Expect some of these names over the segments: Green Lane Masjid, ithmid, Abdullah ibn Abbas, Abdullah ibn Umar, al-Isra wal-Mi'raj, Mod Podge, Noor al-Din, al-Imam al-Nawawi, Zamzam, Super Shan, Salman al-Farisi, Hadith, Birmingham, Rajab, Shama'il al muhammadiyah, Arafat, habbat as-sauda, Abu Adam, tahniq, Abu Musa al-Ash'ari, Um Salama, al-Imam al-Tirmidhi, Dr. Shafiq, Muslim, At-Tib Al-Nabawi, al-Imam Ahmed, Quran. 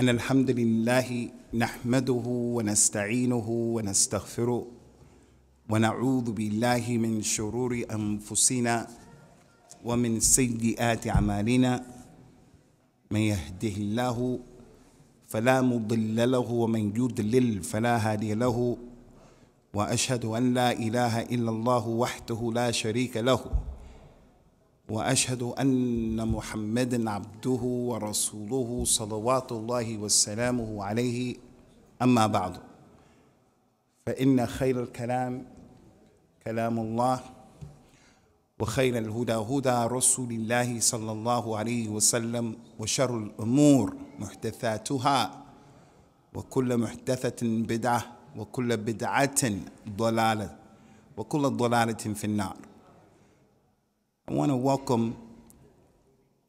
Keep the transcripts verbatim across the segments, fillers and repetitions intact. أن الحمد لله نحمده ونستعينه ونستغفره ونعوذ بالله من شرور أنفسنا ومن سيئات أعمالنا من يهده الله فلا مضل له ومن يضلل فلا هادي له وأشهد أن لا إله إلا الله وحده لا شريك له وأشهد أن محمدًا عبده ورسوله صلوات الله وسلامه عليه أما بعد فإن خير الكلام كلام الله وخير الهدى هدى رسول الله صلى الله عليه وسلم وشر الأمور محدثاتها وكل محدثة بدعة وكل بدعة ضلالة وكل ضلالة في النار. I want to welcome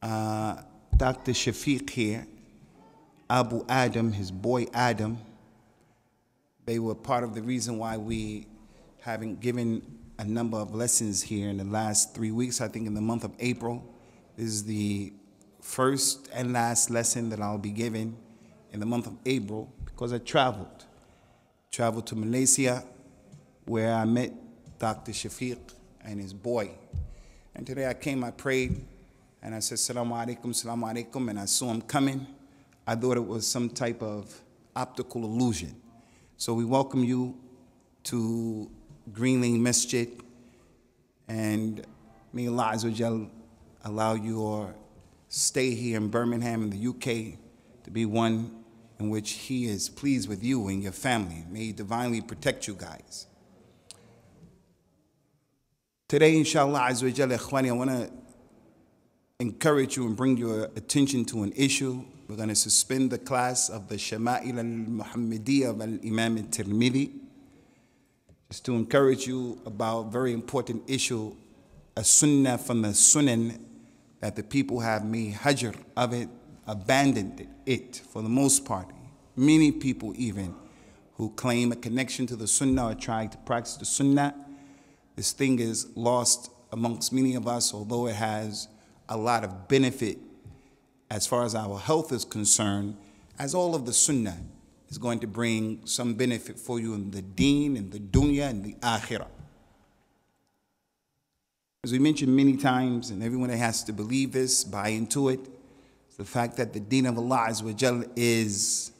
uh, Doctor Shafiq here, Abu Adam, his boy Adam. They were part of the reason why we haven't given a number of lessons here in the last three weeks, I think in the month of April. This is the first and last lesson that I'll be giving in the month of April because I traveled. Traveled to Malaysia where I met Doctor Shafiq and his boy. And today I came, I prayed, and I said, Salaam alaikum, Salaam alaikum, and I saw him coming. I thought it was some type of optical illusion. So we welcome you to Green Lane Masjid, and may Allah Azza wa Jal allow your stay here in Birmingham in the U K to be one in which He is pleased with you and your family. May He divinely protect you guys. Today, inshallah, Azza wa Jalla, Ikhwani, I want to encourage you and bring your attention to an issue. We're going to suspend the class of the Shama'il al muhammadiyah of al-Imam al-Tirmidhi, just to encourage you about a very important issue, a sunnah from the sunan that the people have made hajr of it, abandoned it for the most part. Many people even who claim a connection to the sunnah or trying to practice the sunnah. This thing is lost amongst many of us, although it has a lot of benefit as far as our health is concerned, as all of the sunnah is going to bring some benefit for you in the deen, in the dunya, and the akhirah. As we mentioned many times, and everyone that has to believe this, buy into it, it's the fact that the deen of Allah Azza wa Jal is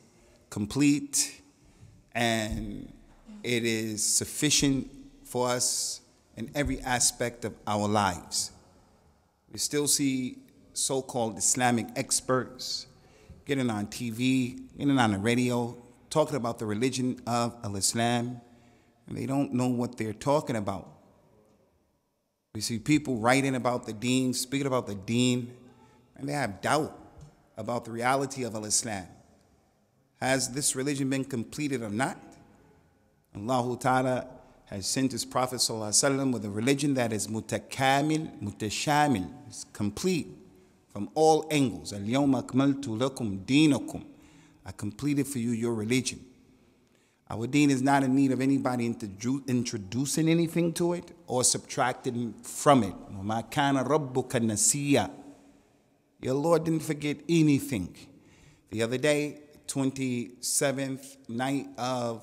complete and it is sufficient for us in every aspect of our lives. We still see so-called Islamic experts getting on T V, getting on the radio, talking about the religion of al-Islam, and they don't know what they're talking about. We see people writing about the deen, speaking about the deen, and they have doubt about the reality of al-Islam. Has this religion been completed or not? Allahu Ta'ala has sent his Prophet ﷺ with a religion that is mutakamil, mutashamil, it's complete from all angles. Al-yawma akmaltu lakum dinakum. I completed for you your religion. Our deen is not in need of anybody introducing anything to it or subtracting from it. وَمَا كَانَ رَبُّكَ نَسِيًّا. Your Lord didn't forget anything. The other day, twenty-seventh night of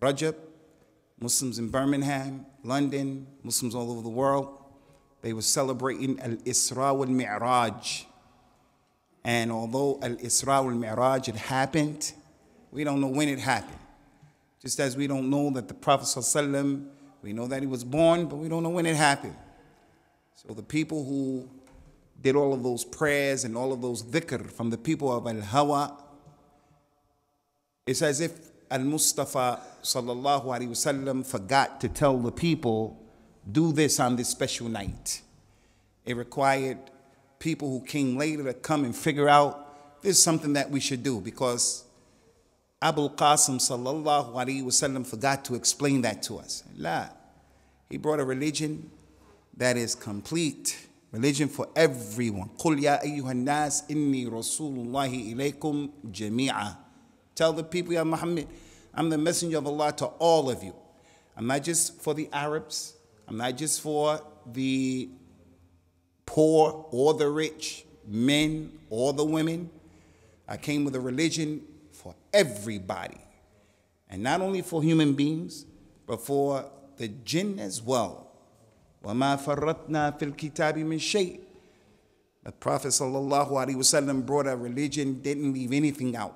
Rajab, Muslims in Birmingham, London, Muslims all over the world, they were celebrating al-Isra wal-Mi'raj. And although al-Isra wal-Mi'raj, it happened, we don't know when it happened. Just as we don't know that the Prophet ﷺ, we know that he was born, but we don't know when it happened. So the people who did all of those prayers and all of those dhikr from the people of al-Hawa, it's as if Al-Mustafa sallallahu alayhi wasallam forgot to tell the people, do this on this special night. It required people who came later to come and figure out this is something that we should do because Abu Qasim sallallahu alayhi wasallam forgot to explain that to us. La. He brought a religion that is complete, religion for everyone. Qul ya ayyuhan nas inni rasulullahi ilaykum jami'a. Tell the people, Ya Muhammad, I'm the messenger of Allah to all of you. I'm not just for the Arabs. I'm not just for the poor or the rich, men or the women. I came with a religion for everybody. And not only for human beings, but for the jinn as well. وَمَا فَرَّطْنَا فِي الْكِتَابِ مِنْ شَيْءٍ. The Prophet ﷺ brought a religion, didn't leave anything out.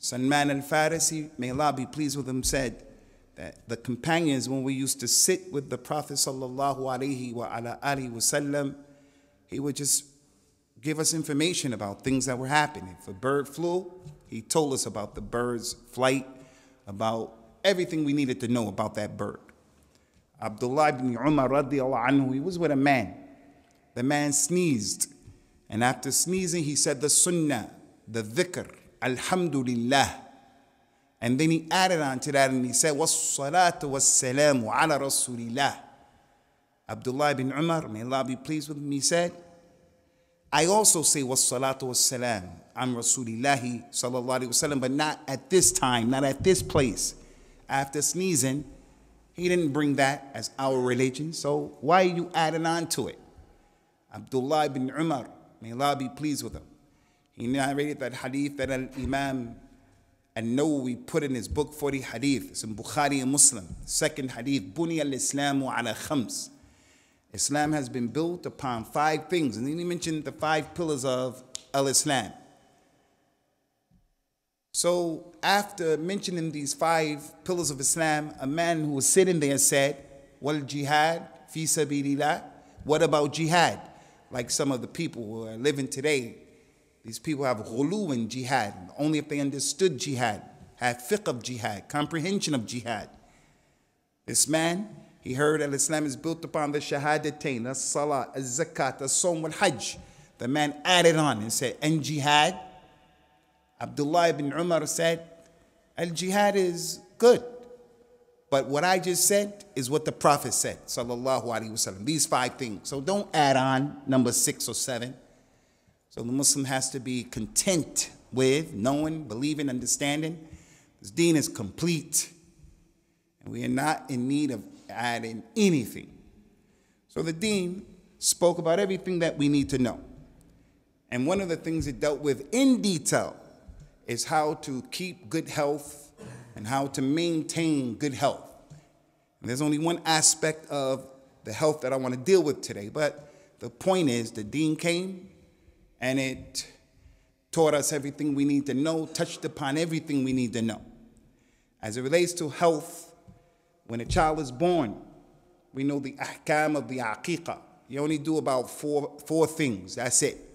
Salman al-Farisi, may Allah be pleased with him, said that the companions, when we used to sit with the Prophet ﷺ, he would just give us information about things that were happening. If a bird flew, he told us about the bird's flight, about everything we needed to know about that bird. Abdullah ibn Umar radiallahu anhu, he was with a man. The man sneezed, and after sneezing, he said the sunnah, the dhikr, alhamdulillah. And then he added on to that, and he said, was-salatu was-salamu ala rasulillah. Abdullah ibn Umar, may Allah be pleased with him, he said, I also say was-salatu was-salam on rasulillahi sallallahu alayhi wasallam, but not at this time, not at this place. After sneezing, he didn't bring that as our religion, so why are you adding on to it? Abdullah ibn Umar, may Allah be pleased with him, he narrated that hadith that al-Imam al-Nawawi put in his book, forty hadith. It's in Bukhari and Muslim. Second hadith, Buni al-Islamu ala khams. Islam has been built upon five things. And then he mentioned the five pillars of al-Islam. So after mentioning these five pillars of Islam, a man who was sitting there said, wal jihad fi sabilillah. What about jihad? Like some of the people who are living today, these people have ghulu in jihad. Only if they understood jihad, had fiqh of jihad, comprehension of jihad. This man, he heard that Islam is built upon the shahadatain, the salah, the zakat, the sawm, wal hajj. The man added on and said, and jihad? Abdullah ibn Umar said, al-jihad is good. But what I just said is what the Prophet said, sallallahu alaihi wasallam. These five things. So don't add on number six or seven. So the Muslim has to be content with knowing, believing, understanding. This deen is complete. And we are not in need of adding anything. So the deen spoke about everything that we need to know. And one of the things it dealt with in detail is how to keep good health and how to maintain good health. And there's only one aspect of the health that I want to deal with today. But the point is the deen came, and it taught us everything we need to know, touched upon everything we need to know. As it relates to health, when a child is born, we know the ahkam of the aqiqah. You only do about four, four things, that's it.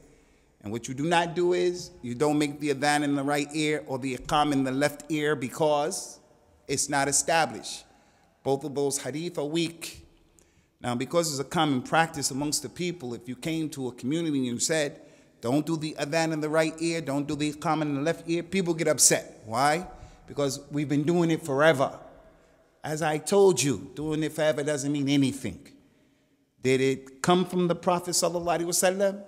And what you do not do is, you don't make the adhan in the right ear or the iqam in the left ear because it's not established. Both of those hadith are weak. Now, because it's a common practice amongst the people, if you came to a community and you said, don't do the adhan in the right ear, don't do the iqam in the left ear, people get upset. Why? Because we've been doing it forever. As I told you, doing it forever doesn't mean anything. Did it come from the Prophet sallallahu alaihi wasallam?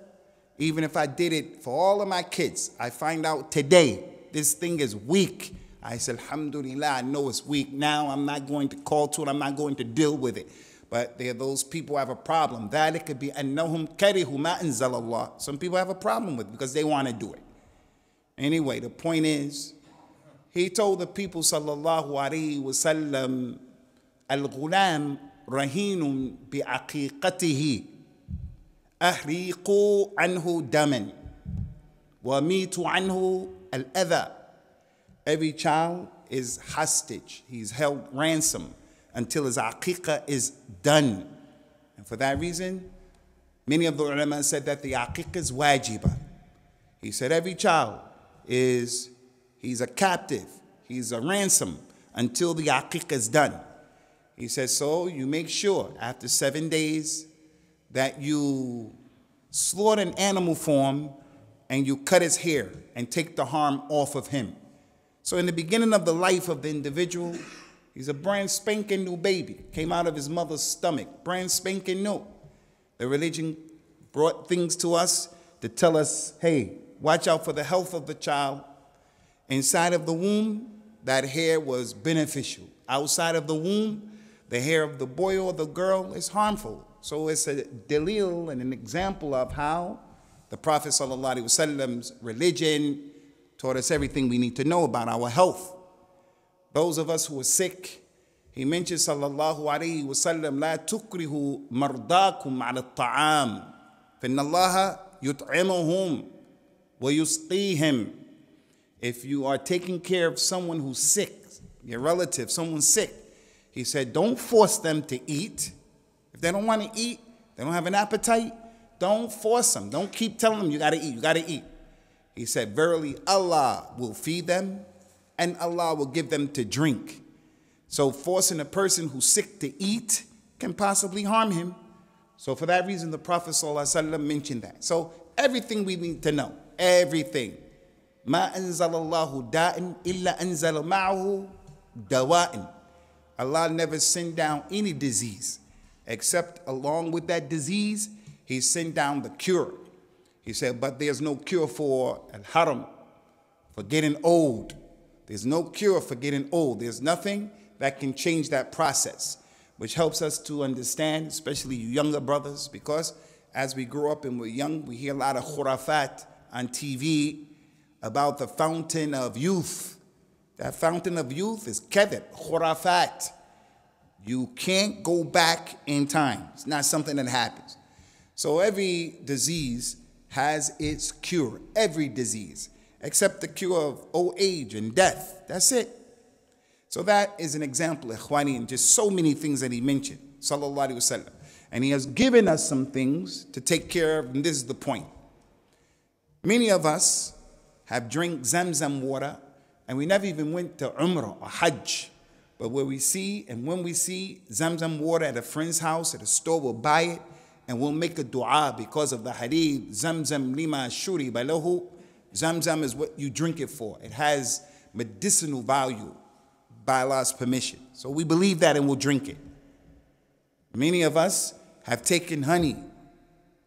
Even if I did it for all of my kids, I find out today, this thing is weak. I said, alhamdulillah, I know it's weak now. I'm not going to call to it. I'm not going to deal with it. But there are those people who have a problem. That it could be annahum karihu ma anzalallah. Some people have a problem with it because they want to do it. Anyway, the point is, he told the people, sallallahu alayhi wa sallam, al-ghulam rahinun bi'aqiqatihi. أهريقوا عنه دما وميتوا عنه الأذى. Every child is hostage. He's held ransom until his aqiqah is done. And for that reason, many of the ulama said that the aqiqah is wajiba. He said every child is, he's a captive, he's a ransom until the aqiqah is done. He said, so you make sure after seven days that you slaughter an animal for him and you cut his hair and take the harm off of him. So in the beginning of the life of the individual, he's a brand spanking new baby, came out of his mother's stomach, brand spanking new. The religion brought things to us to tell us, hey, watch out for the health of the child. Inside of the womb, that hair was beneficial. Outside of the womb, the hair of the boy or the girl is harmful. So it's a dalil and an example of how the Prophet ﷺ's religion taught us everything we need to know about our health. Those of us who are sick, he mentions, sallallahu alayhi wa sallam, لَا تُكْرِهُ مَرْضَاكُمْ عَلَى الطَّعَامِ فَإِنَّ اللَّهَ يُطْعِمُهُمْ وَيُسْقِيهِمْ. If you are taking care of someone who's sick, your relative, someone sick, he said, don't force them to eat. If they don't want to eat, they don't have an appetite, don't force them. Don't keep telling them, you got to eat, you got to eat. He said, verily, Allah will feed them and Allah will give them to drink. So forcing a person who's sick to eat can possibly harm him. So for that reason, the Prophet ﷺ mentioned that. So everything we need to know, everything. مَا أَنزَلَ اللَّهُ دَاءٍ إِلَّا أَنزَلَ مَعَهُ دَوَاءٍ. Allah never sent down any disease, except along with that disease, he sent down the cure. He said, but there's no cure for al-haram, for getting old. There's no cure for getting old. There's nothing that can change that process, which helps us to understand, especially you younger brothers, because as we grow up and we're young, we hear a lot of khurafat on T V about the fountain of youth. That fountain of youth is kadhib, khurafat. You can't go back in time. It's not something that happens. So every disease has its cure, every disease, except the cure of old age and death. That's it. So that is an example, ikhwani, and just so many things that he mentioned, sallallahu alaihi wasallam. And he has given us some things to take care of, and this is the point. Many of us have drank Zamzam water, and we never even went to Umrah or Hajj. But where we see, and when we see Zamzam water at a friend's house, at a store, we'll buy it, and we'll make a dua because of the hadith, Zamzam lima shuri balahu. Zamzam is what you drink it for. It has medicinal value by Allah's permission. So we believe that and we'll drink it. Many of us have taken honey.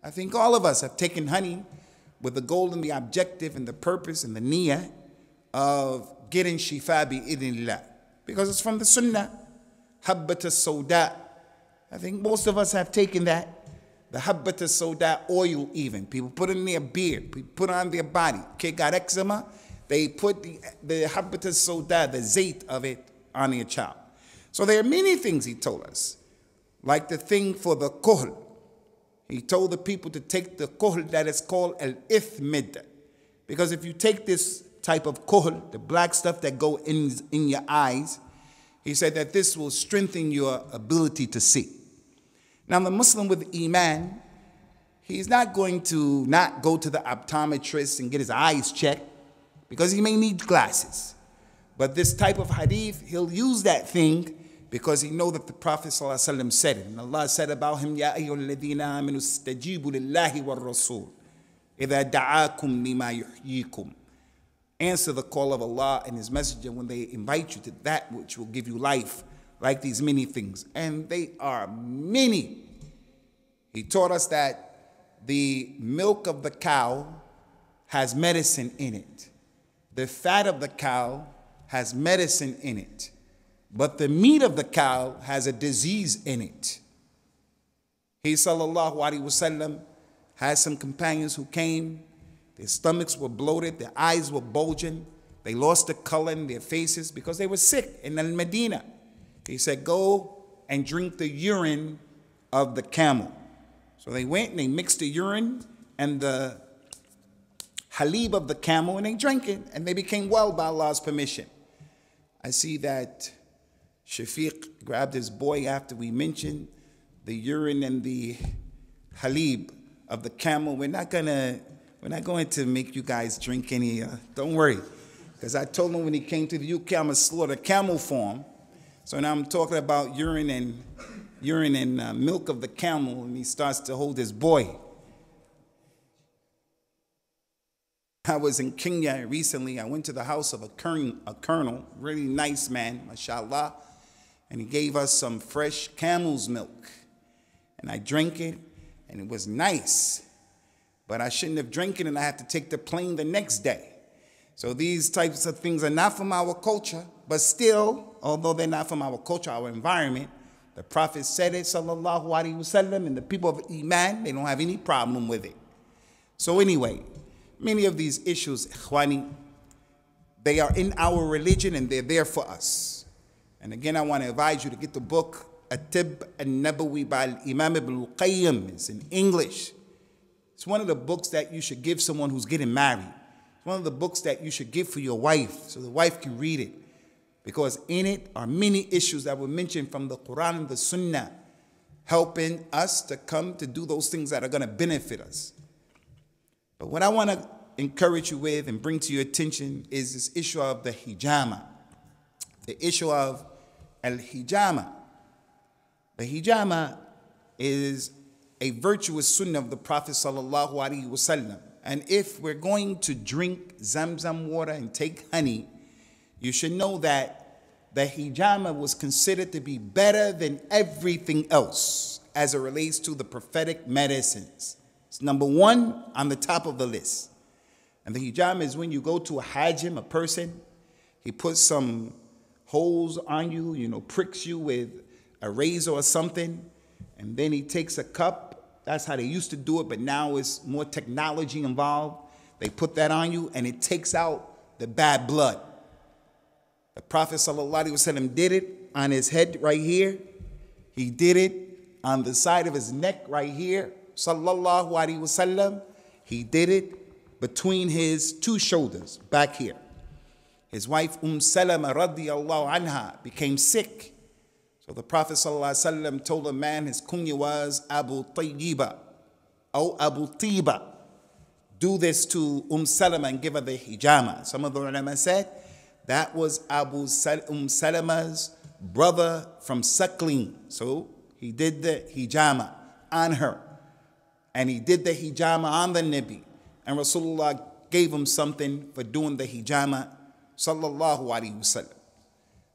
I think all of us have taken honey with the goal and the objective and the purpose and the niyyah of getting shifa bi-idhnillah, because it's from the sunnah, habbat as-sauda. I think most of us have taken that. The habbat as-sauda oil even. People put it in their beard. People put it on their body. Kid got eczema. They put the, the habbat as-sauda, the zait of it, on their child. So there are many things he told us. Like the thing for the kohl. He told the people to take the kohl that is called al-ithmid. Because if you take this type of kohl, the black stuff that go in, in your eyes, he said that this will strengthen your ability to see. Now, the Muslim with Iman, he's not going to not go to the optometrist and get his eyes checked because he may need glasses. But this type of hadith, he'll use that thing because he knows that the Prophet ﷺ said it. And Allah said about him, Ya ayyuhal ladhina amanu istajibu lillahi wal rasul idha da'akum lima yuhyikum. Answer the call of Allah and his messenger when they invite you to that which will give you life. Like these many things, and they are many. He taught us that the milk of the cow has medicine in it. The fat of the cow has medicine in it. But the meat of the cow has a disease in it. He, sallallahu alaihi wasallam, had some companions who came. Their stomachs were bloated. Their eyes were bulging. They lost the color in their faces because they were sick in Al-Medina. He said, go and drink the urine of the camel. So they went and they mixed the urine and the halib of the camel and they drank it and they became well by Allah's permission. I see that Shafiq grabbed his boy after we mentioned the urine and the halib of the camel. We're not gonna, we're not going to make you guys drink any, uh, don't worry. Because I told him when he came to the U K, I'm gonna slaughter camel farm. So now I'm talking about urine and, urine and uh, milk of the camel, and he starts to hold his boy. I was in Kenya recently. I went to the house of a, kern, a colonel, really nice man, mashallah, and he gave us some fresh camel's milk. And I drank it, and it was nice. But I shouldn't have drank it, and I had to take the plane the next day. So these types of things are not from our culture, but still, although they're not from our culture, our environment, the Prophet said it, sallallahu alaihi wasallam, and the people of Iman, they don't have any problem with it. So anyway, many of these issues, ikhwani, They are in our religion and they're there for us. And again, I want to advise you to get the book At-Tib Al-Nabawi by al-Imam Ibn Al-Qayyim. It's in English. It's one of the books that you should give someone who's getting married. It's one of the books that you should give for your wife so the wife can read it. Because in it are many issues that were mentioned from the Quran and the Sunnah, helping us to come to do those things that are going to benefit us. But what I want to encourage you with and bring to your attention is this issue of the hijama. The issue of al-hijama. The hijama is a virtuous sunnah of the Prophet sallallahu alaihi wasallam. And if we're going to drink Zamzam water and take honey, you should know that the hijama was considered to be better than everything else as it relates to the prophetic medicines. It's number one on the top of the list. And the hijama is when you go to a hajim, a person, he puts some holes on you, you know, pricks you with a razor or something, and then he takes a cup. That's how they used to do it, but now it's more technology involved. They put that on you, and it takes out the bad blood. The Prophet ﷺ did it on his head right here. He did it on the side of his neck right here. Sallallahu alaihi wasallam. He did it between his two shoulders back here. His wife Um Salama radiallahu anha became sick. So the Prophet ﷺ told a man, his kunya was Abu Tayyiba, or Abu Tayyiba, do this to Um Salama and give her the hijama. Some of the ulama said that was Abu Sal um Salama's brother from suckling. So he did the hijama on her. And he did the hijama on the Nabi. And Rasulullah gave him something for doing the hijama. Sallallahu alaihi wasallam.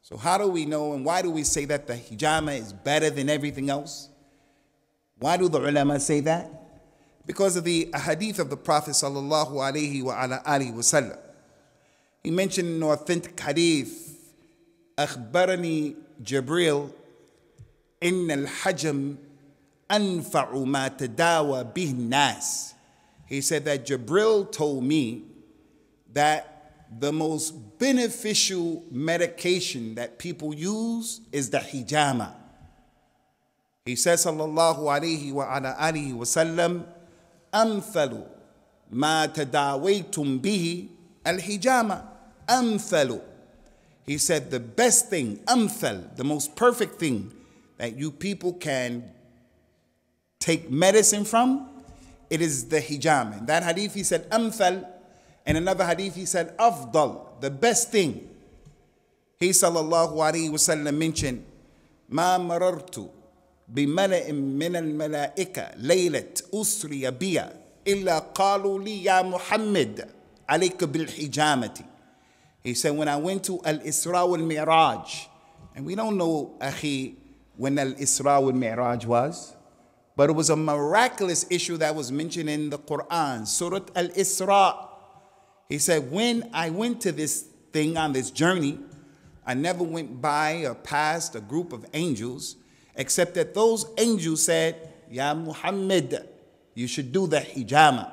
So how do we know and why do we say that the hijama is better than everything else? Why do the ulama say that? Because of the hadith of the Prophet sallallahu alaihi wa ala alihi wasallam. He mentioned an authentic hadith, Akhbarani Jibril, Inna al-hajam anfa'u ma tadawa bih nas. He said that Jibril told me that the most beneficial medication that people use is the hijama. He said, sallallahu alayhi wa ala alihi wa sallam, amthalu ma tadawaytum bihi al-hijama, amthalu. He said the best thing, amthal, the most perfect thing that you people can take medicine from, it is the hijama. In that hadith he said amthal, and another hadith he said afdal, the best thing. He sallallahu alaihi wasallam mentioned, ma marartu bimala'in min al-mala'ika laylat usriya biya illa qalu li ya Muhammad alayka bil hijamati. He said, when I went to al-Isra wal-Mi'raj, and we don't know, akhi, when al-Isra wal-Mi'raj was, but it was a miraculous issue that was mentioned in the Quran, Surah al-Isra. He said, when I went to this thing on this journey, I never went by or past a group of angels, except that those angels said, ya Muhammad, you should do the hijama.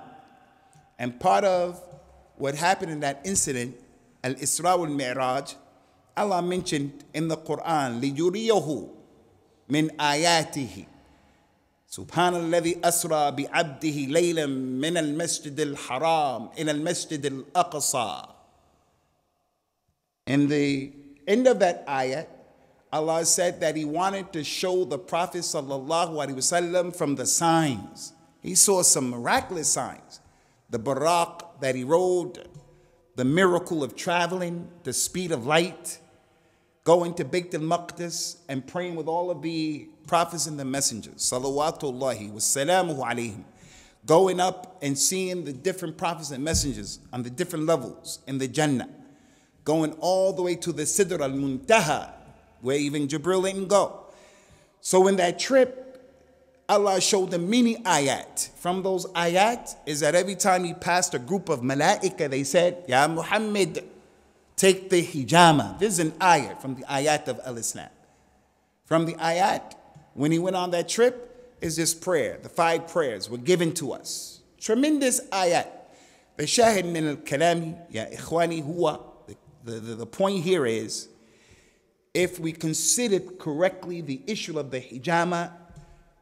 And part of what happened in that incident, al-Isra wal-Mi'raj, Allah mentioned in the Quran, لِيُرِيَهُ مِنْ آيَاتِهِ سُبْحَانَ الَّذِي أَسْرَى بِعَبْدِهِ لَيْلًا مِنَ الْمَسْجِدِ الْحَرَامِ إِلَى الْمَسْجِدِ الْأَقْصَى. In the end of that ayat, Allah said that He wanted to show the Prophet ﷺ from the signs. He saw some miraculous signs. The barak that he rode, the miracle of traveling, the speed of light, going to Bayt al-Maqdis and praying with all of the prophets and the messengers, salawatullahi wa salamuhu alayhim, going up and seeing the different prophets and messengers on the different levels in the Jannah, going all the way to the Sidr al-Muntaha, where even Jibril didn't go. So in that trip, Allah showed them many ayat. From those ayat is that every time he passed a group of malaika, they said, ya Muhammad, take the hijama. This is an ayat from the ayat of al-Islam. From the ayat, when he went on that trip, is this prayer. The five prayers were given to us. Tremendous ayat. The shahid min al-kalami, ya ikhwani huwa, the The, the, the point here is, if we considered correctly the issue of the hijama,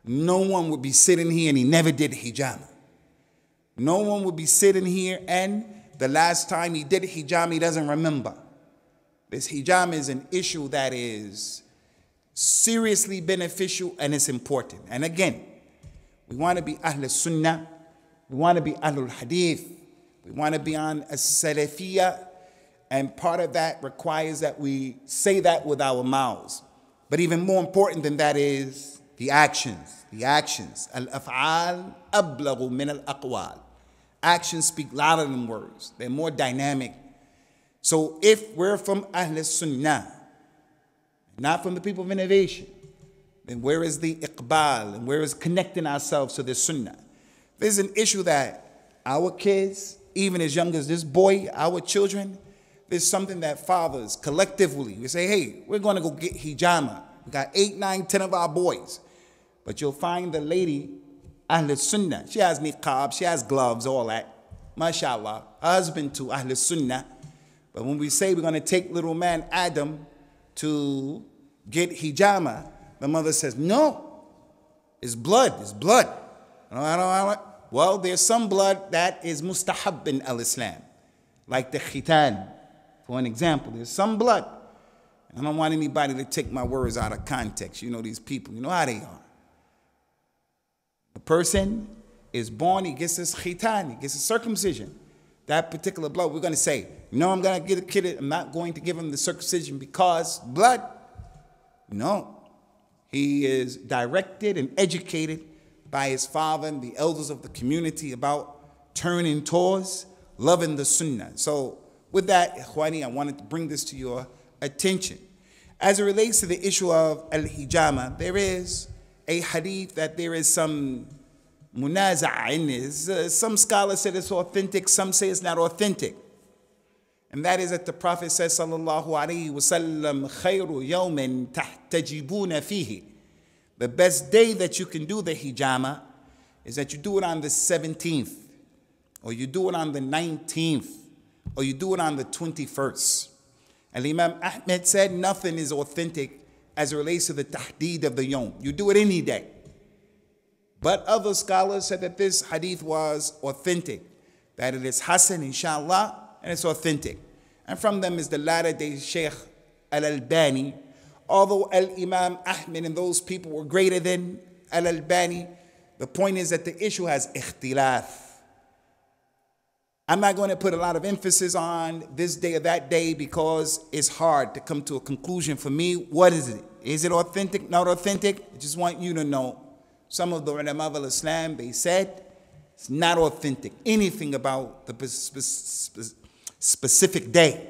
no one would be sitting here and he never did hijama. No one would be sitting here and the last time he did hijama, he doesn't remember. This hijama is an issue that is seriously beneficial and it's important. And again, we want to be Ahl Sunnah, we want to be Ahlul Hadith, we want to be on a Salafiyah, and part of that requires that we say that with our mouths. But even more important than that is the actions, the actions. Al-af'al ablaghu min al-aqwal. Actions speak louder than words. They're more dynamic. So if we're from Ahl Sunnah, not from the people of innovation, then where is the iqbal? And where is connecting ourselves to the Sunnah? There's an issue that our kids, even as young as this boy, our children, there's something that fathers collectively, we say, hey, we're going to go get hijama. We got eight, nine, ten of our boys. But you'll find the lady, Ahl Sunnah, she has niqab, she has gloves, all that. MashaAllah, husband to Ahl Sunnah. But when we say we're going to take little man Adam to get hijama, the mother says, no, it's blood, it's blood. I don't, I don't, I don't. Well, there's some blood that is mustahab in al-Islam, like the khitan, for an example. There's some blood. I don't want anybody to take my words out of context. You know these people, you know how they are. The person is born, he gets his khitan, he gets his circumcision. That particular blood, we're going to say, no, I'm going to get a kid, I'm not going to give him the circumcision because blood. No. He is directed and educated by his father and the elders of the community about turning towards loving the Sunnah. So with that, Ikhwani, I wanted to bring this to your attention. As it relates to the issue of al-hijama, there is a hadith that there is some munaza'a in this. Uh, some scholars said it's authentic, some say it's not authentic. And that is that the Prophet says, sallallahu alayhi wa sallam, khayru yawmin tahtajibuna fihi. The best day that you can do the hijama is that you do it on the seventeenth, or you do it on the nineteenth, or you do it on the twenty-first. Al-Imam Ahmed said nothing is authentic as it relates to the tahdeed of the yawm. You do it any day. But other scholars said that this hadith was authentic, that it is hasan, inshallah, and it's authentic. And from them is the latter-day Sheikh al-Albani. Although al-Imam Ahmed and those people were greater than al-Albani, the point is that the issue has ikhtilaf. I'm not going to put a lot of emphasis on this day or that day because it's hard to come to a conclusion for me. What is it? Is it authentic, not authentic? I just want you to know. Some of the ulama of Islam, they said, it's not authentic, anything about the specific day.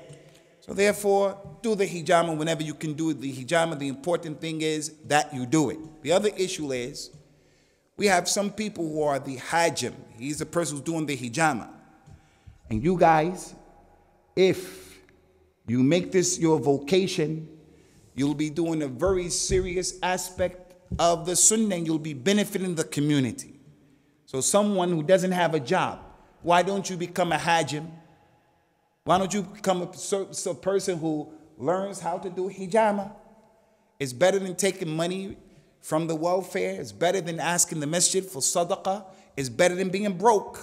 So therefore, do the hijama whenever you can do the hijama. The important thing is that you do it. The other issue is, we have some people who are the hajim. He's the person who's doing the hijama. And you guys, if you make this your vocation, you'll be doing a very serious aspect of the Sunnah, and you'll be benefiting the community. So someone who doesn't have a job, why don't you become a hajim? Why don't you become a, a person who learns how to do hijama? It's better than taking money from the welfare. It's better than asking the masjid for sadaqah. It's better than being broke.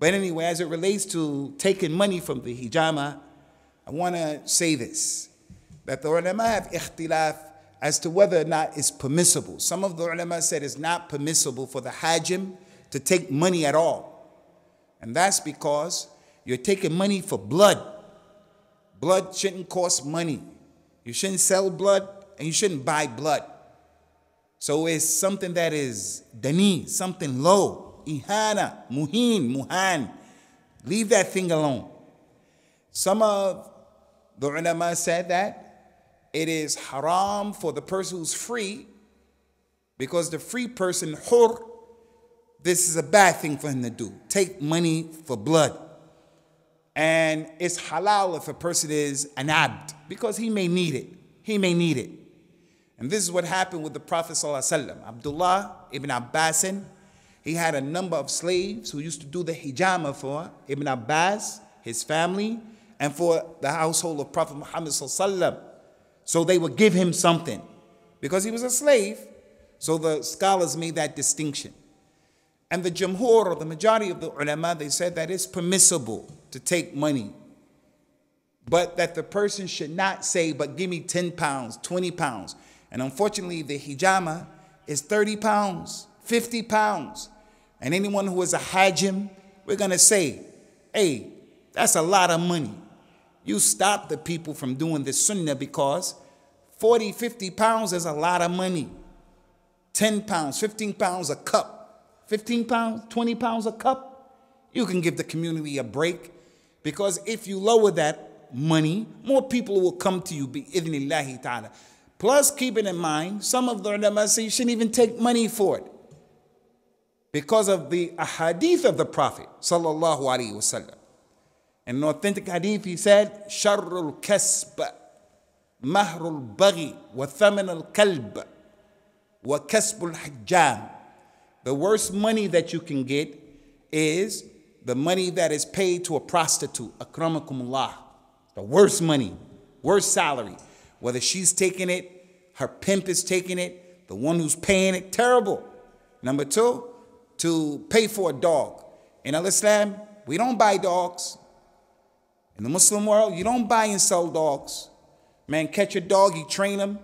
But anyway, as it relates to taking money from the hijama, I want to say this, that the ulama have ikhtilaf as to whether or not it's permissible. Some of the ulama said it's not permissible for the hajim to take money at all. And that's because you're taking money for blood. Blood shouldn't cost money. You shouldn't sell blood and you shouldn't buy blood. So it's something that is dani, something low. Ihana, muhin, muhan. Leave that thing alone. Some of the ulama said that it is haram for the person who's free, because the free person, hur, this is a bad thing for him to do. Take money for blood. And it's halal if a person is an abd, because he may need it. He may need it. And this is what happened with the Prophet ﷺ. Abdullah ibn Abbas, he had a number of slaves who used to do the hijama for Ibn Abbas, his family, and for the household of Prophet Muhammad sallallahu alaihi wasallam. So they would give him something because he was a slave. So the scholars made that distinction. And the jamhur, or the majority of the ulama, they said that it's permissible to take money, but that the person should not say, but give me ten pounds, twenty pounds. And unfortunately, the hijama is thirty pounds, fifty pounds. And anyone who is a hajim, we're going to say, hey, that's a lot of money. You stop the people from doing this sunnah because forty, fifty pounds is a lot of money. ten pounds, fifteen pounds a cup. fifteen pounds, twenty pounds a cup. You can give the community a break, because if you lower that money, more people will come to you, bi-idhnillahi ta'ala. Plus, keep it in mind, some of the ulama say you shouldn't even take money for it because of the ahadith of the Prophet sallallahu alaihi wasallam. In an authentic hadith, he said, "Sharrul kasb, mahrul baghi, wa thaman al kalb, wa kasbul hajjam." The worst money that you can get is the money that is paid to a prostitute. Akramakumullah, the worst money, worst salary. Whether she's taking it, her pimp is taking it, the one who's paying it, terrible. Number two, to pay for a dog. In al-Islam, we don't buy dogs. In the Muslim world, you don't buy and sell dogs. Man, catch a dog, he train him,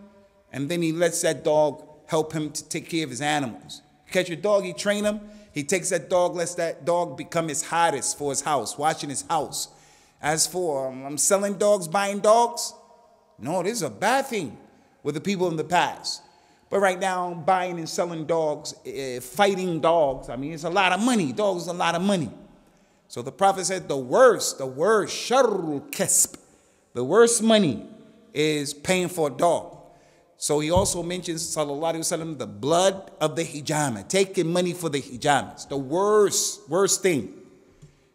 and then he lets that dog help him to take care of his animals. Catch a dog, he train him, he takes that dog, lets that dog become his hotties for his house, watching his house. As for, um, I'm selling dogs, buying dogs, no, this is a bad thing with the people in the past. But right now, buying and selling dogs, uh, fighting dogs, I mean, it's a lot of money. Dogs is a lot of money. So the Prophet said the worst, the worst, sharrul kasb, the worst money is paying for a dog. So he also mentions, sallallahu alaihi wasallam, the blood of the hijama, taking money for the hijamas, the worst, worst thing.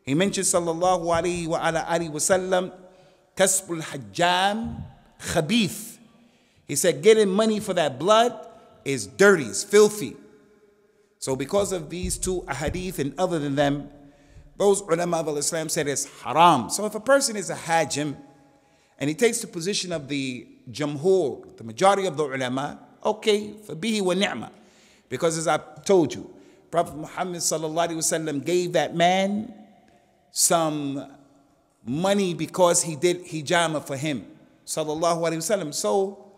He mentions, sallallahu alaihi wa ala alihi wasallam, kasbul hajjam, khabith. He said getting money for that blood is dirty, it's filthy. So because of these two ahadith and other than them, those ulama of al-Islam said it's haram. So if a person is a hajim and he takes the position of the jamhur, the majority of the ulama, okay, fabihi wa ni'ma. Because as I told you, Prophet Muhammad sallallahu alaihi wasallam gave that man some money because he did hijama for him. Sallallahu alaihi wasallam. So,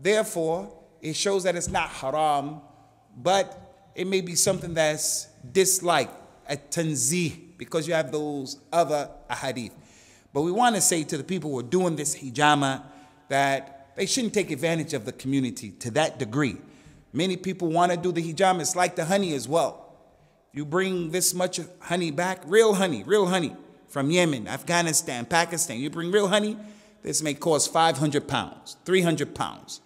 therefore, it shows that it's not haram, but it may be something that's disliked, a tanzih, because you have those other ahadith. But we want to say to the people who are doing this hijama that they shouldn't take advantage of the community to that degree. Many people want to do the hijama. It's like the honey as well. You bring this much honey back, real honey, real honey from Yemen, Afghanistan, Pakistan. You bring real honey, this may cost five hundred pounds, three hundred pounds.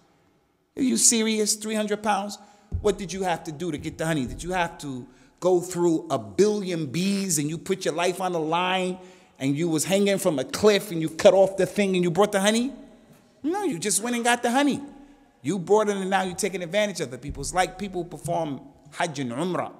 Are you serious? three hundred pounds? What did you have to do to get the honey? Did you have to go through a billion bees and you put your life on the line and you was hanging from a cliff and you cut off the thing and you brought the honey? No, you just went and got the honey. You brought it and now you're taking advantage of the people. It's like people who perform Hajj and Umrah.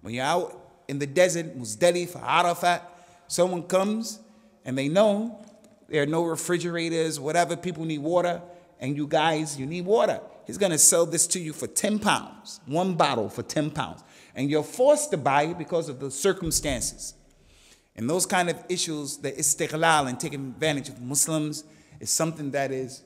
When you're out in the desert, Muzdalif, Arafat, someone comes and they know there are no refrigerators, whatever, people need water, and you guys, you need water. He's going to sell this to you for ten pounds, one bottle for ten pounds. And you're forced to buy it because of the circumstances. And those kind of issues, the istighlal and taking advantage of Muslims is something that is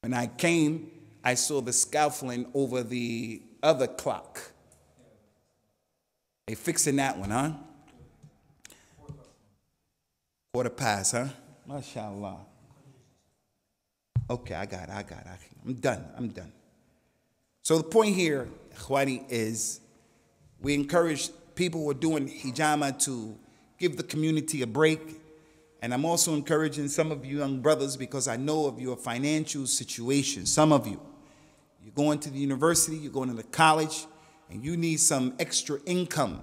when I came, I saw the scaffolding over the other clock. They fixing that one, huh? Quarter past, huh? MashaAllah. Okay, I got it, I got it. I'm done, I'm done. So the point here, Ikhwani, is we encourage people who are doing hijama to give the community a break. And I'm also encouraging some of you young brothers, because I know of your financial situation, some of you. You're going to the university, you're going to the college, and you need some extra income.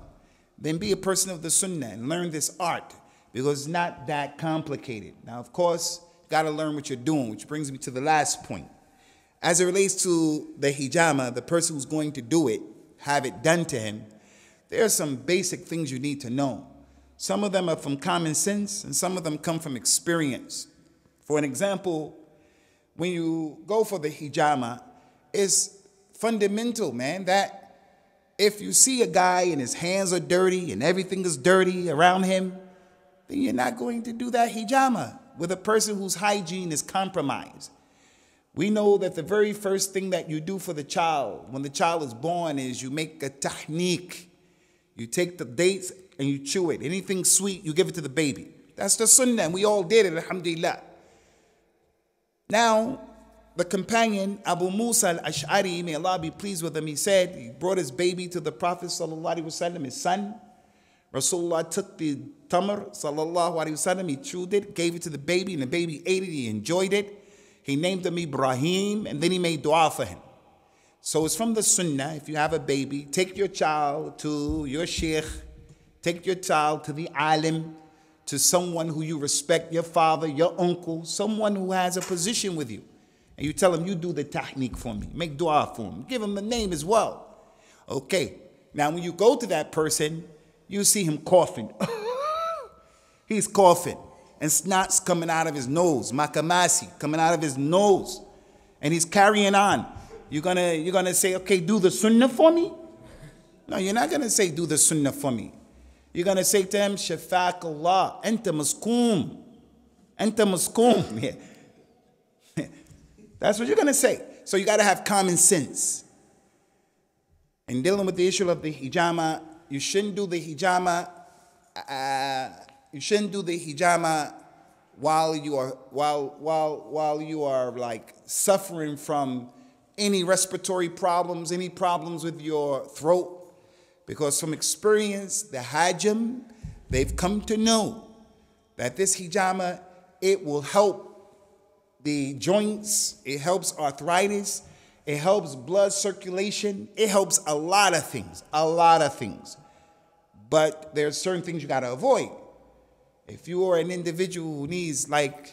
Then be a person of the sunnah and learn this art, because it's not that complicated. Now, of course, you got to learn what you're doing, which brings me to the last point. As it relates to the hijama, the person who's going to do it, have it done to him, there are some basic things you need to know. Some of them are from common sense, and some of them come from experience. For an example, when you go for the hijama, it's fundamental, man, that if you see a guy and his hands are dirty and everything is dirty around him, then you're not going to do that hijama with a person whose hygiene is compromised. We know that the very first thing that you do for the child when the child is born is you make a tahniq. You take the dates and you chew it. Anything sweet, you give it to the baby. That's the sunnah, and we all did it, alhamdulillah. Now, the companion, Abu Musa al-Ash'ari, may Allah be pleased with him, he said, he brought his baby to the Prophet sallallahu alaihi wasallam, his son. Rasulullah took the tamr, sallallahu alaihi wasallam, he chewed it, gave it to the baby, and the baby ate it, he enjoyed it. He named him Ibrahim, and then he made dua for him. So it's from the sunnah, if you have a baby, take your child to your sheikh, take your child to the alim, to someone who you respect, your father, your uncle, someone who has a position with you. And you tell him, you do the tahniq for me. Make dua for him. Give him a name as well. Okay. Now, when you go to that person, you see him coughing. He's coughing. And snot's coming out of his nose. Makamasi coming out of his nose. And he's carrying on. You're going to you're gonna say, okay, do the sunnah for me? No, you're not going to say, do the sunnah for me. You're going to say to him, Shafaq Allah, anta muskum. Anta muskum. Yeah. That's what you're going to say. So you got to have common sense. In dealing with the issue of the hijama, you shouldn't do the hijama. Uh, you shouldn't do the hijama while you are while while while you are like suffering from any respiratory problems, any problems with your throat, because from experience, the hajam, they've come to know that this hijama, it will help the joints, it helps arthritis, it helps blood circulation, it helps a lot of things, a lot of things. But there are certain things you gotta avoid. If you are an individual who needs, like,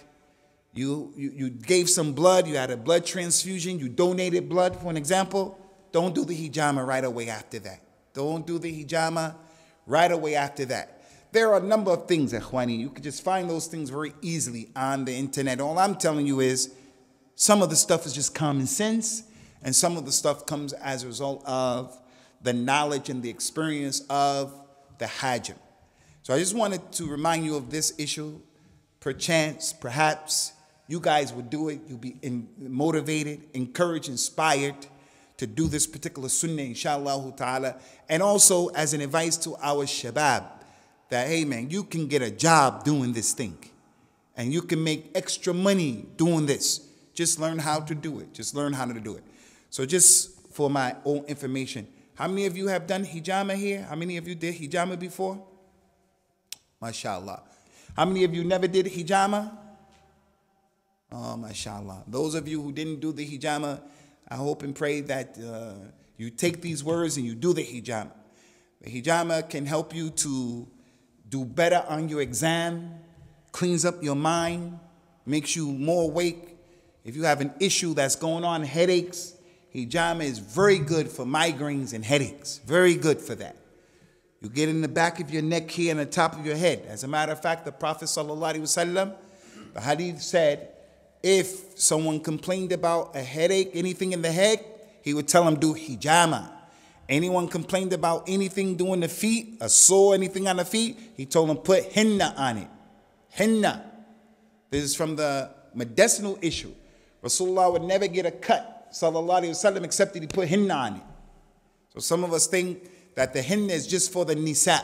you, you, you gave some blood, you had a blood transfusion, you donated blood, for an example, don't do the hijama right away after that. Don't do the hijama right away after that. There are a number of things, Ikhwani. You can just find those things very easily on the internet. All I'm telling you is some of the stuff is just common sense, and some of the stuff comes as a result of the knowledge and the experience of the hajim. So I just wanted to remind you of this issue. Perchance, perhaps, you guys will do it. You'll be in, motivated, encouraged, inspired to do this particular sunnah, inshallah ta'ala. And also as an advice to our shabab, that, hey, man, you can get a job doing this thing. And you can make extra money doing this. Just learn how to do it. Just learn how to do it. So just for my own information, how many of you have done hijama here? How many of you did hijama before? MashaAllah. How many of you never did hijama? Oh, MashaAllah. Those of you who didn't do the hijama, I hope and pray that uh, you take these words and you do the hijama. The hijama can help you to do better on your exam, cleans up your mind, makes you more awake. If you have an issue that's going on, headaches, hijama is very good for migraines and headaches. Very good for that. You get in the back of your neck here and the top of your head. As a matter of fact, the Prophet sallallahu alaihi wasallam, the hadith said, if someone complained about a headache, anything in the head, he would tell him, do hijama. Anyone complained about anything doing the feet, a sore, anything on the feet, he told them put henna on it. Henna. This is from the medicinal issue. Rasulullah would never get a cut, sallallahu alaihi wasallam, except that he put henna on it. So some of us think that the henna is just for the nisa,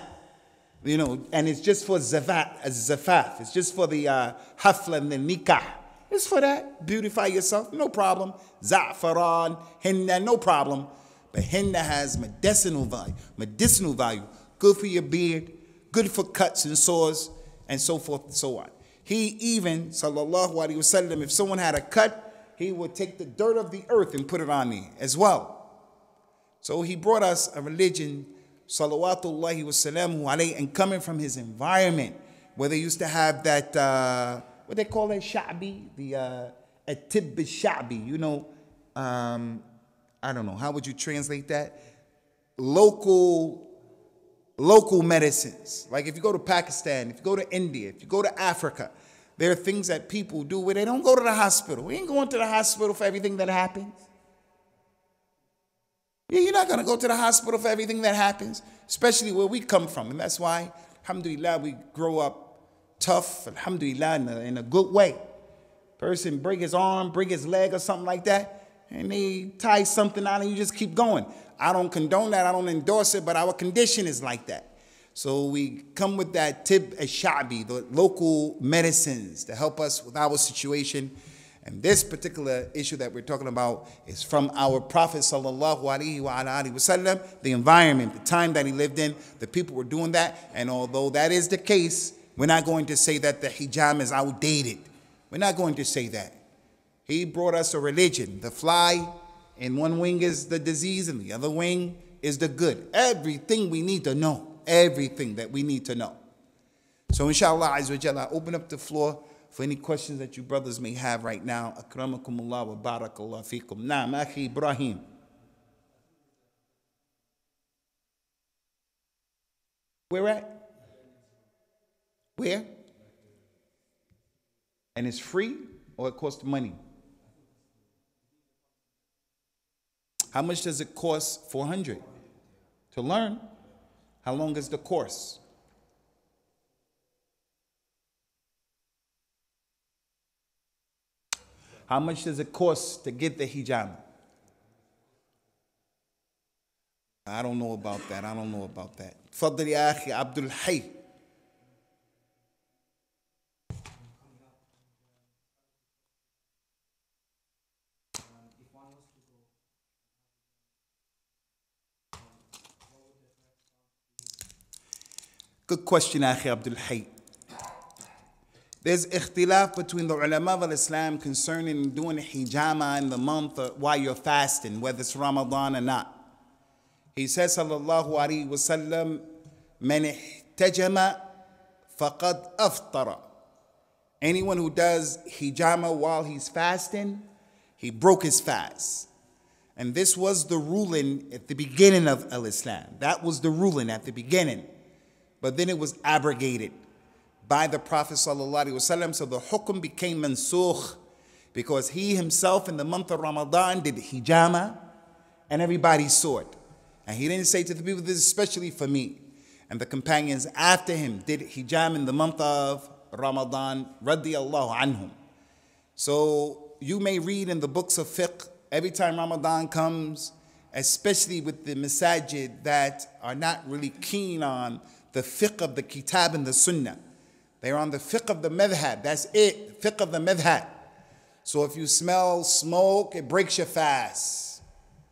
you know, and it's just for zavat, zafaf. It's just for the uh, hafla and the nikah. It's for that. Beautify yourself, no problem. Za'faran, henna, no problem. But henna has medicinal value, medicinal value. Good for your beard, good for cuts and sores, and so forth and so on. He even, sallallahu alaihi wasallam, if someone had a cut, he would take the dirt of the earth and put it on there as well. So he brought us a religion, salawatullahi wasalamu alayhi, and coming from his environment, where they used to have that, uh, what they call that, sha'bi, the uh, At-Tib Al-Nabawi, you know, um, I don't know, how would you translate that? Local, local medicines. Like if you go to Pakistan, if you go to India, if you go to Africa, there are things that people do where they don't go to the hospital. We ain't going to the hospital for everything that happens. Yeah, you're not going to go to the hospital for everything that happens, especially where we come from. And that's why, alhamdulillah, we grow up tough, alhamdulillah, in a, in a good way. Person break his arm, break his leg or something like that, and they tie something on and you just keep going. I don't condone that. I don't endorse it, but our condition is like that. So we come with that tib al-sha'bi, the local medicines to help us with our situation. And this particular issue that we're talking about is from our Prophet sallallahu alaihi wa alihi wasallam, the environment, the time that he lived in, the people were doing that. And although that is the case, we're not going to say that the hijab is outdated. We're not going to say that. He brought us a religion. The fly in one wing is the disease and the other wing is the good. Everything we need to know. Everything that we need to know. So inshallah azza wa jalla, I open up the floor for any questions that you brothers may have right now. Akramakumullah wa barakallah fikum. Naam, akhi Ibrahim. Where at? Where? And it's free or it costs money? How much does it cost? four hundred to learn. How long is the course? How much does it cost to get the hijama? I don't know about that. I don't know about that. Faddal ya akhi Abdul Hayy. Good question, Akhi Abdul Hayy. There's ikhtilaf between the ulama of Islam concerning doing hijama in the month while you're fasting, whether it's Ramadan or not. He says, sallallahu alayhi wa sallam, man ihtajama faqad aftara. Anyone who does hijama while he's fasting, he broke his fast. And this was the ruling at the beginning of al-Islam. That was the ruling at the beginning. But then it was abrogated by the Prophet ﷺ. So the hukum became mansukh because he himself in the month of Ramadan did hijama and everybody saw it. And he didn't say to the people, this is especially for me. And the companions after him did hijama in the month of Ramadan radiyallahu anhum. So you may read in the books of fiqh every time Ramadan comes, especially with the masajid that are not really keen on the fiqh of the kitab and the sunnah. They're on the fiqh of the madhab. That's it. Fiqh of the madhab. So if you smell smoke, it breaks your fast.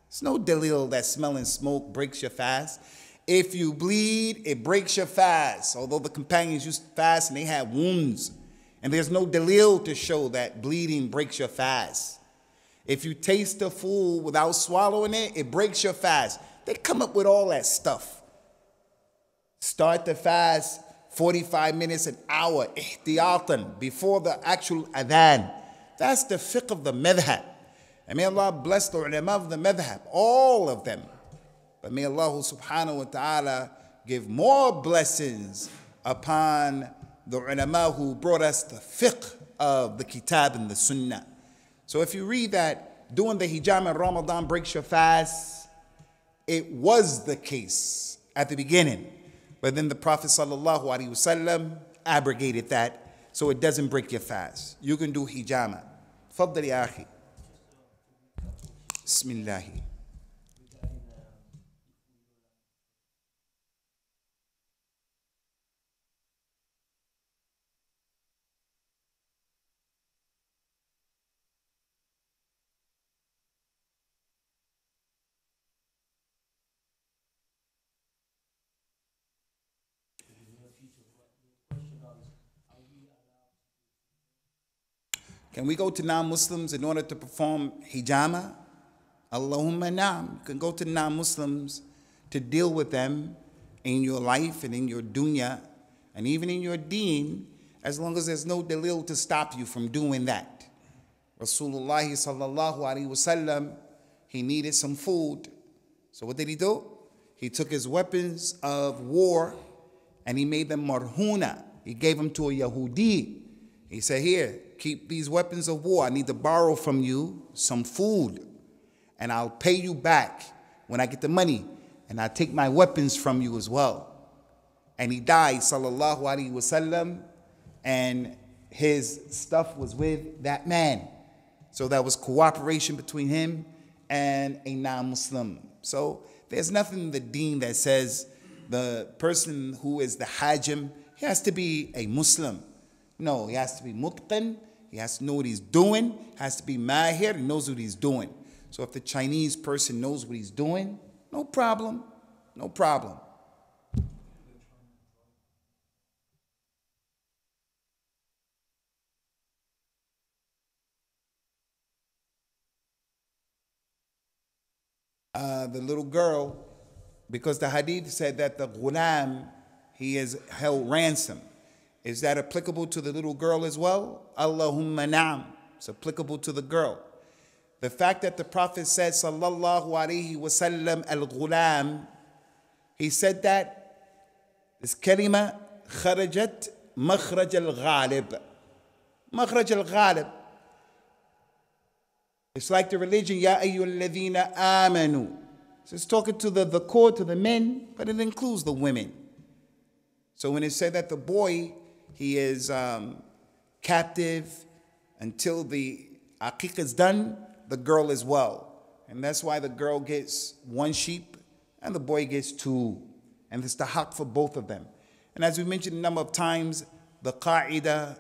There's no dalil that smelling smoke breaks your fast. If you bleed, it breaks your fast. Although the companions used to fast and they had wounds. And there's no dalil to show that bleeding breaks your fast. If you taste the food without swallowing it, it breaks your fast. They come up with all that stuff. Start the fast forty-five minutes, an hour, ihtiyatan, before the actual adhan. That's the fiqh of the madhab. And may Allah bless the ulama of the madhab, all of them. But may Allah subhanahu wa ta'ala give more blessings upon the ulama who brought us the fiqh of the kitab and the sunnah. So if you read that doing the hijama in Ramadan breaks your fast, it was the case at the beginning. But then the Prophet ﷺ abrogated that, so it doesn't break your fast. You can do hijama. Faddal ya akhi. Bismillahi. Can we go to non-Muslims in order to perform hijama? Allahumma naam. You can go to non-Muslims to deal with them in your life and in your dunya and even in your deen, as long as there's no dalil to stop you from doing that. Rasulullah sallallahu alaihi wasallam, he needed some food. So what did he do? He took his weapons of war and he made them marhuna. He gave them to a Yahudi. He said, here, keep these weapons of war. I need to borrow from you some food and I'll pay you back when I get the money, and I'll take my weapons from you as well. And he died, sallallahu alaihi wasallam, and his stuff was with that man. So that was cooperation between him and a non-Muslim. So there's nothing in the deen that says the person who is the hajim, he has to be a Muslim. No, he has to be muqtan, he has to know what he's doing, has to be mahir, he knows what he's doing. So if the Chinese person knows what he's doing, no problem, no problem. Uh, the little girl, because the hadith said that the ghulam, he is held ransom. Is that applicable to the little girl as well? Allahumma na'am. It's applicable to the girl. The fact that the Prophet said, sallallahu alaihi wasallam, al-ghulam, he said that this kalima, kharajat makhraj al-ghalib. Makhraj al-ghalib. It's like the religion, ya ayyul ladhina amanu. So it's talking to the, the core, to the men, but it includes the women. So when it said that the boy, he is um, captive until the aqiqah is done, the girl as well. And that's why the girl gets one sheep and the boy gets two. And it's the haq for both of them. And as we mentioned a number of times, the qa'idah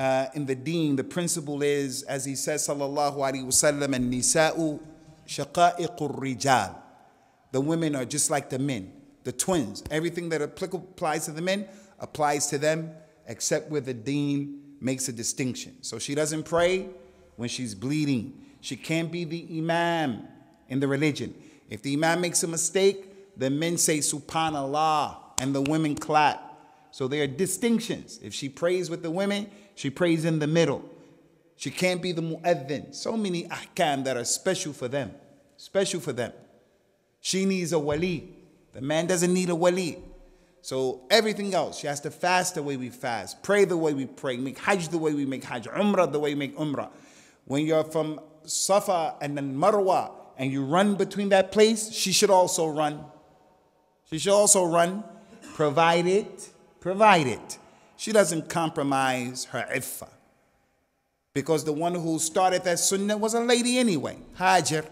uh, in the deen, the principle is, as he says, sallallahu alaihi wasallam, and nisa'u shaqa'iqur rijal. The women are just like the men, the twins. Everything that applies to the men applies to them, except where the deen makes a distinction. So she doesn't pray when she's bleeding. She can't be the imam in the religion. If the imam makes a mistake, the men say subhanallah and the women clap. So there are distinctions. If she prays with the women, she prays in the middle. She can't be the mu'adhin. So many ahkam that are special for them. Special for them. She needs a wali. The man doesn't need a wali. So everything else, she has to fast the way we fast, pray the way we pray, make hajj the way we make hajj, umrah the way we make umrah. When you're from Safa and then Marwa and you run between that place, she should also run. She should also run, provided, provided she doesn't compromise her iffah. Because the one who started that sunnah was a lady anyway, Hajar,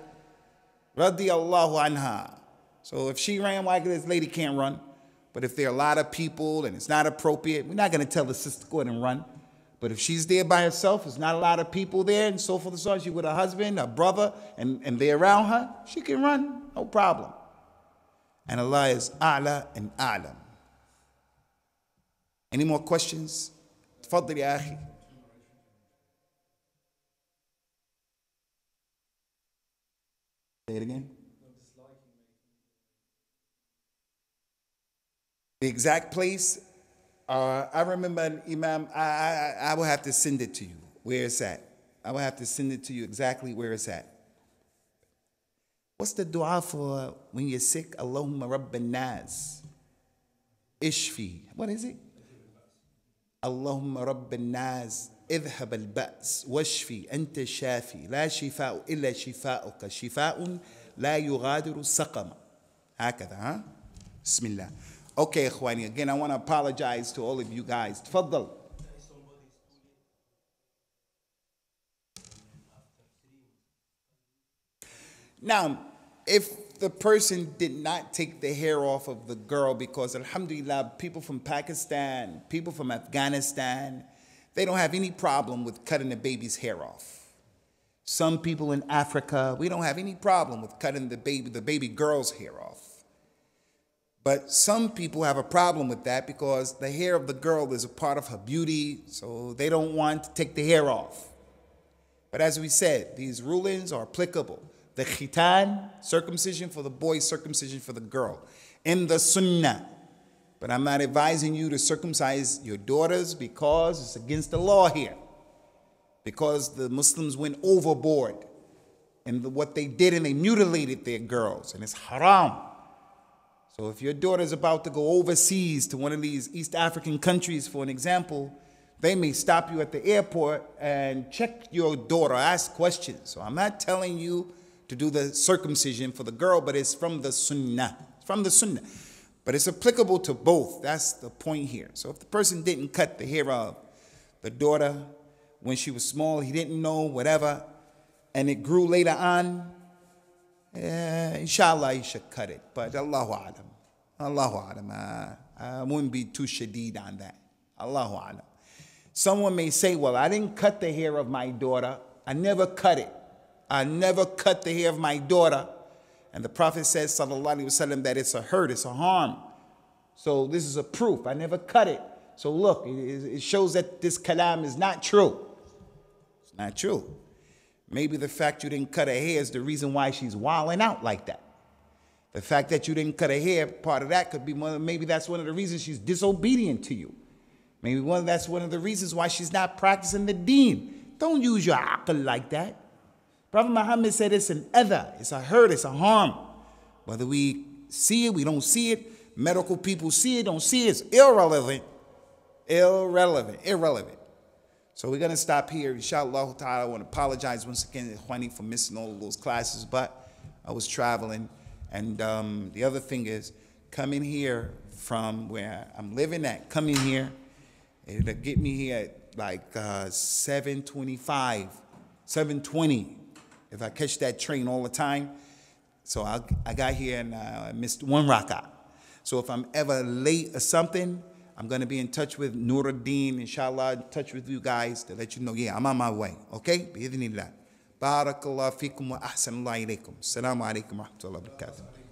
radiyallahu anha. So if she ran like this, lady can't run. But if there are a lot of people and it's not appropriate, we're not going to tell the sister to go ahead and run. But if she's there by herself, there's not a lot of people there, and so forth and so on, she's with her husband, her brother, and, and they're around her, she can run, no problem. And Allah is A'la and A'lam. Any more questions? Tafaddal ya akhi. Say it again. The exact place, uh, I remember an imam, I, I, I will have to send it to you, where it's at. I will have to send it to you exactly where it's at. What's the dua for when you're sick? Allahumma rabban nas, ishfi. What is it? Allahumma rabban nas, idhhab al-ba's, washfi, anta shafi, la shifa'u illa shifa'uka, shifa'un la yughadiru saqama. Hakada, huh? Bismillah. Okay, Ikhwani, again, I want to apologize to all of you guys. Tafaddal. Now, if the person did not take the hair off of the girl, because alhamdulillah, people from Pakistan, people from Afghanistan, they don't have any problem with cutting the baby's hair off. Some people in Africa, we don't have any problem with cutting the baby, the baby girl's hair off. But some people have a problem with that because the hair of the girl is a part of her beauty, so they don't want to take the hair off. But as we said, these rulings are applicable. The khitan, circumcision for the boy, circumcision for the girl, in the sunnah. But I'm not advising you to circumcise your daughters because it's against the law here. because the Muslims went overboard in the, what they did, and they mutilated their girls, and it's haram. So if your daughter's about to go overseas to one of these East African countries, for an example, they may stop you at the airport and check your daughter, ask questions. So I'm not telling you to do the circumcision for the girl, but it's from the sunnah. It's from the sunnah. But it's applicable to both. That's the point here. So if the person didn't cut the hair of the daughter when she was small, he didn't know, whatever, and it grew later on, eh, inshallah, he should cut it. But Allahu Adam. Allahu Adam. I, I wouldn't be too shadeed on that. Allahu Adam. Someone may say, well, I didn't cut the hair of my daughter. I never cut it. I never cut the hair of my daughter. And the Prophet says, sallallahu alaihi wasallam, that it's a hurt, it's a harm. So this is a proof. I never cut it. So look, it shows that this kalam is not true. It's not true. Maybe the fact you didn't cut her hair is the reason why she's wilding out like that. The fact that you didn't cut her hair, part of that could be one of, maybe that's one of the reasons she's disobedient to you. Maybe one, that's one of the reasons why she's not practicing the deen. Don't use your aql like that. Prophet Muhammad said it's an adha, it's a hurt, it's a harm. Whether we see it, we don't see it, medical people see it, don't see it, it's irrelevant. Irrelevant, irrelevant. So we're going to stop here. Inshallah ta'ala, I want to apologize once again, Khwani, for missing all of those classes, but I was traveling. And um, the other thing is, coming here from where I'm living at, coming here, it'll get me here at like uh, seven twenty-five, seven twenty, if I catch that train all the time. So I, I got here and uh, I missed one rak'ah. So if I'm ever late or something, I'm going to be in touch with Noor al-Din, inshallah, in touch with you guys to let you know, yeah, I'm on my way. Okay? Bi-idhnillah. Barakallahu feekum wa ahsanallahu ilaykum. Assalamu alaikum wa rahmatullahi wa barakatuh.